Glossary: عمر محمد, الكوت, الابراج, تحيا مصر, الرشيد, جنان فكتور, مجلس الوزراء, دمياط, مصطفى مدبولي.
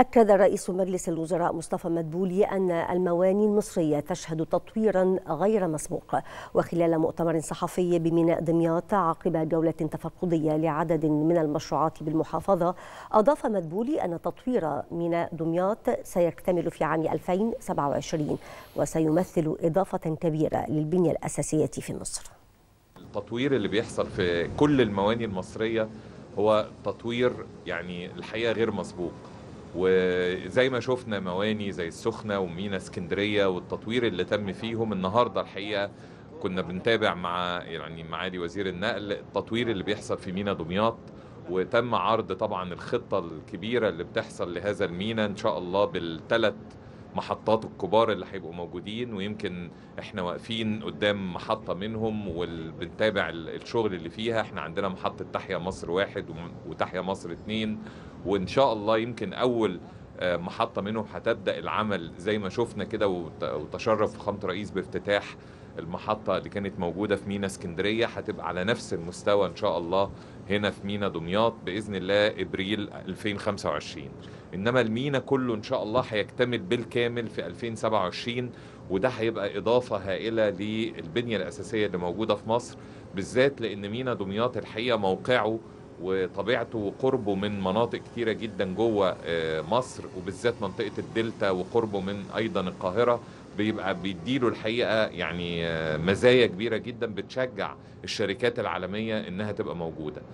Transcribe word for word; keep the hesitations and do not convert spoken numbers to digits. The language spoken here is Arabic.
أكد رئيس مجلس الوزراء مصطفى مدبولي أن المواني المصرية تشهد تطويرا غير مسبوق، وخلال مؤتمر صحفي بميناء دمياط عقب جولة تفقدية لعدد من المشروعات بالمحافظة، أضاف مدبولي أن تطوير ميناء دمياط سيكتمل في عام ألفين وسبعة وعشرين وسيمثل إضافة كبيرة للبنية الأساسية في مصر. التطوير اللي بيحصل في كل المواني المصرية هو تطوير يعني الحقيقة غير مسبوق، وزي ما شفنا مواني زي السخنة ومينا اسكندرية والتطوير اللي تم فيهم. النهاردة الحقيقة كنا بنتابع مع يعني معالي وزير النقل التطوير اللي بيحصل في مينا دمياط، وتم عرض طبعا الخطة الكبيرة اللي بتحصل لهذا المينا إن شاء الله بالثلاث محطات الكبار اللي هيبقوا موجودين، ويمكن احنا واقفين قدام محطة منهم وبنتابع الشغل اللي فيها. احنا عندنا محطة تحيا مصر واحد وتحيا مصر اتنين، وان شاء الله يمكن اول محطة منهم هتبدأ العمل زي ما شفنا كده، وتشرف فخامة الرئيس بافتتاح المحطة اللي كانت موجودة في مينا اسكندرية، هتبقى على نفس المستوى إن شاء الله هنا في مينا دمياط بإذن الله إبريل ألفين وخمسة وعشرين. إنما المينا كله إن شاء الله هيكتمل بالكامل في ألفين وسبعة وعشرين، وده هيبقى إضافة هائلة للبنية الأساسية اللي موجودة في مصر، بالذات لأن مينا دمياط الحقيقة موقعه وطبيعته وقربه من مناطق كتيرة جدا جوه مصر، وبالذات منطقة الدلتا وقربه من أيضا القاهرة بيبقى بيديله الحقيقة يعني مزايا كبيرة جدا بتشجع الشركات العالمية إنها تبقى موجودة.